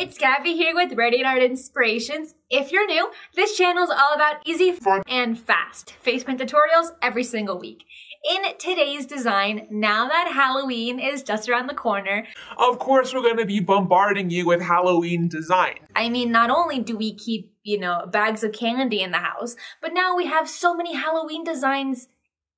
it's Gabby here with Radiant Art Inspirations. If you're new, this channel is all about easy, fun, and fast face paint tutorials every single week. In today's design, now that Halloween is just around the corner, of course we're going to be bombarding you with Halloween design. I mean, not only do we keep, you know, bags of candy in the house, but now we have so many Halloween designs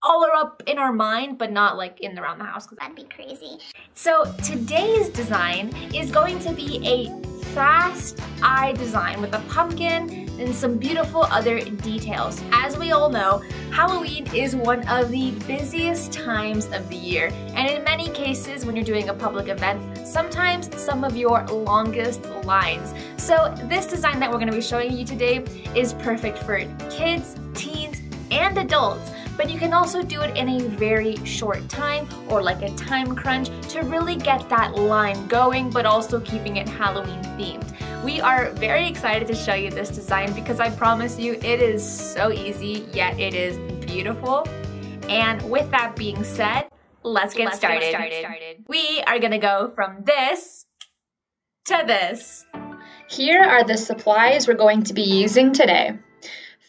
all are up in our mind, but not like in and around the house, because that'd be crazy. So today's design is going to be a fast eye design with a pumpkin and some beautiful other details. As we all know, Halloween is one of the busiest times of the year, and in many cases when you're doing a public event, sometimes some of your longest lines. So this design that we're going to be showing you today is perfect for kids, teens, and adults, but you can also do it in a very short time or like a time crunch to really get that line going, but also keeping it Halloween themed. We are very excited to show you this design because I promise you it is so easy, yet it is beautiful. And with that being said, let's get started. We are gonna go from this to this. Here are the supplies we're going to be using today.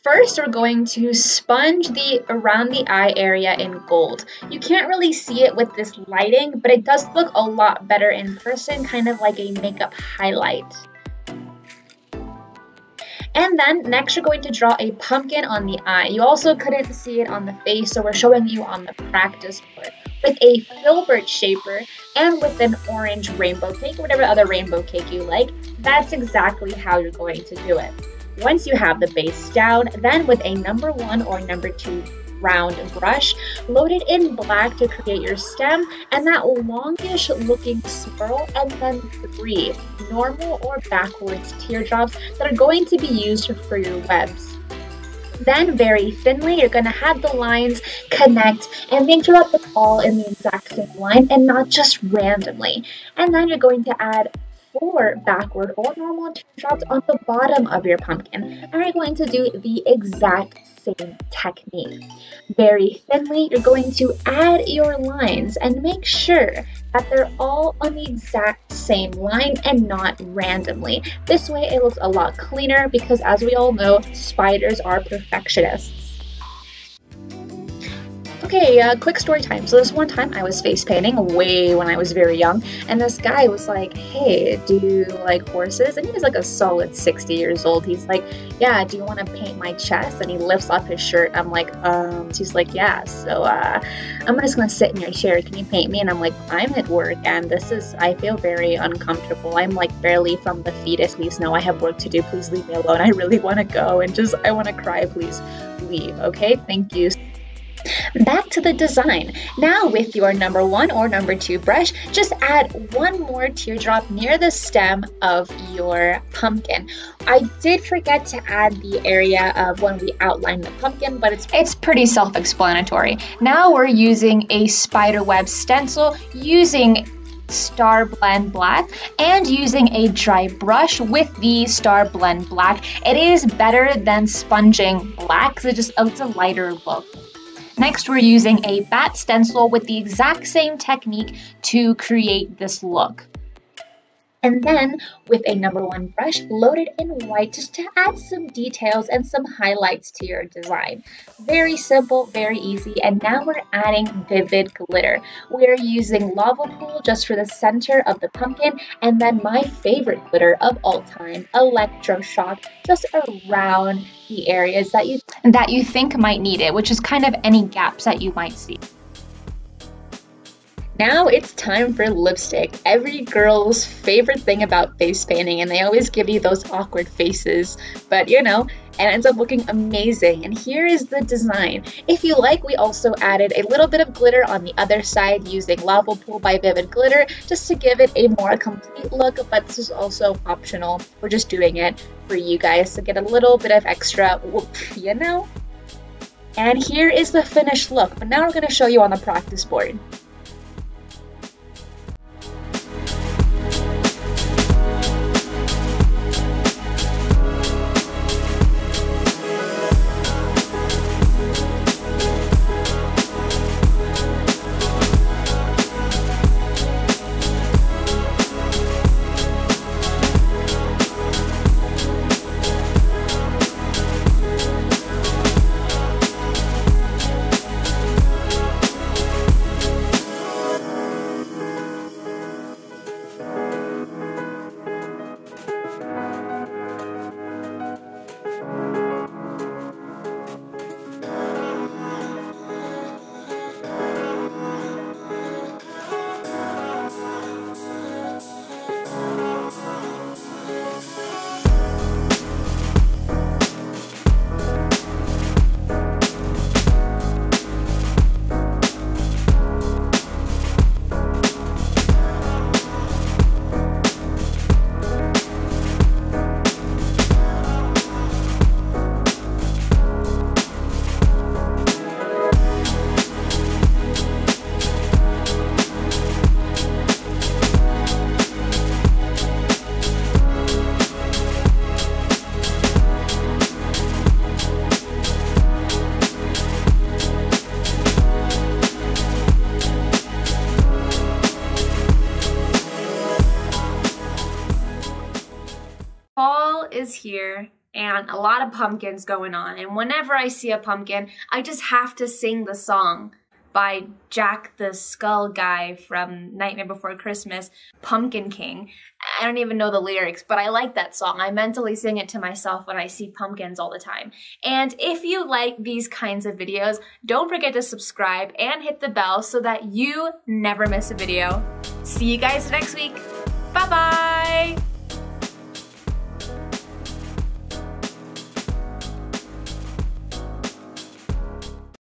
First, we're going to sponge the around the eye area in gold. You can't really see it with this lighting, but it does look a lot better in person, kind of like a makeup highlight. And then next, you're going to draw a pumpkin on the eye. You also couldn't see it on the face, so we're showing you on the practice board with a filbert shaper and with an orange rainbow cake, whatever other rainbow cake you like. That's exactly how you're going to do it. Once you have the base down, then with a #1 or #2 round brush, load it in black to create your stem and that longish looking swirl, and then 3 normal or backwards teardrops that are going to be used for your webs. Then very thinly, you're going to have the lines connect and make sure that they're all in the exact same line and not just randomly. And then you're going to add 4 backward or normal teardrops on the bottom of your pumpkin, and we're going to do the exact same technique. Very thinly, you're going to add your lines and make sure that they're all on the exact same line and not randomly. This way it looks a lot cleaner because, as we all know, spiders are perfectionists. Okay, quick story time. So this one time I was face painting way when I was very young, and this guy was like, "Hey, do you like horses?" And he was like a solid 60 years old. He's like, "Yeah, do you want to paint my chest?" And he lifts off his shirt. I'm like, he's like, "Yeah, so I'm just going to sit in your chair. Can you paint me?" And I'm like, "I'm at work, and I feel very uncomfortable. I'm like barely from the fetus. Please, no, I have work to do. Please leave me alone. I really want to go, and I want to cry. Please leave. Okay, thank you." Back to the design. Now with your #1 or #2 brush, just add 1 more teardrop near the stem of your pumpkin. I did forget to add the area of when we outlined the pumpkin, but it's pretty self-explanatory. Now we're using a spiderweb stencil, using Star Blend Black, and using a dry brush with the Star Blend Black. It is better than sponging black, because it's a lighter look. Next, we're using a bat stencil with the exact same technique to create this look. And then with a #1 brush, load it in white just to add some details and some highlights to your design. Very simple, very easy. And now we're adding Vivid Glitter. We're using Lava Pool just for the center of the pumpkin, and then my favorite glitter of all time, Electroshock, just around the areas that you think might need it, which is kind of any gaps that you might see. Now it's time for lipstick, every girl's favorite thing about face painting, and they always give you those awkward faces, but you know, it ends up looking amazing. And here is the design. If you like, we also added a little bit of glitter on the other side using Lava Pool by Vivid Glitter just to give it a more complete look, but this is also optional. We're just doing it for you guys to get a little bit of extra whoop, you know? And here is the finished look, but now we're going to show you on the practice board. pumpkins here and a lot of pumpkins going on. And whenever I see a pumpkin, I just have to sing the song by Jack the Skull Guy from Nightmare Before Christmas, Pumpkin King. I don't even know the lyrics, but I like that song. I mentally sing it to myself when I see pumpkins all the time. And if you like these kinds of videos, don't forget to subscribe and hit the bell so that you never miss a video. See you guys next week. Bye-bye.